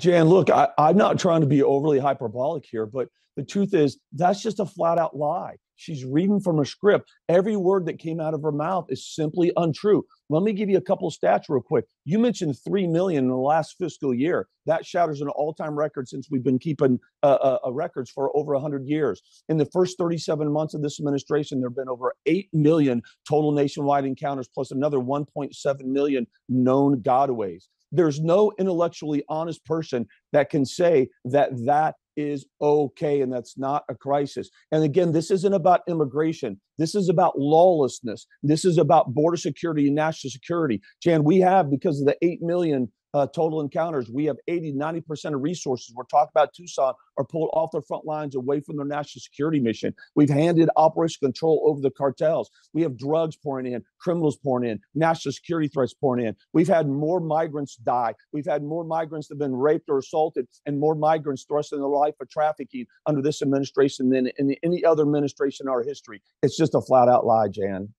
Jan, look, I'm not trying to be overly hyperbolic here, but the truth is that's just a flat out lie. She's reading from a script. Every word that came out of her mouth is simply untrue. Let me give you a couple of stats real quick. You mentioned 3 million in the last fiscal year. That shatters an all-time record since we've been keeping records for over 100 years. In the first 37 months of this administration, there have been over 8 million total nationwide encounters, plus another 1.7 million known Godways. There's no intellectually honest person that can say that that is okay and that's not a crisis. And again, this isn't about immigration. This is about lawlessness. This is about border security and national security. Jan, we have, because of the 8 million total encounters, we have 80-90% of resources. We're talking about Tucson are pulled off their front lines away from their national security mission. We've handed operational control over the cartels. We have drugs pouring in, criminals pouring in, national security threats pouring in. We've had more migrants die. We've had more migrants that have been raped or assaulted, and more migrants thrust in the life of trafficking under this administration than in any other administration in our history. It's just a flat out lie, Jan.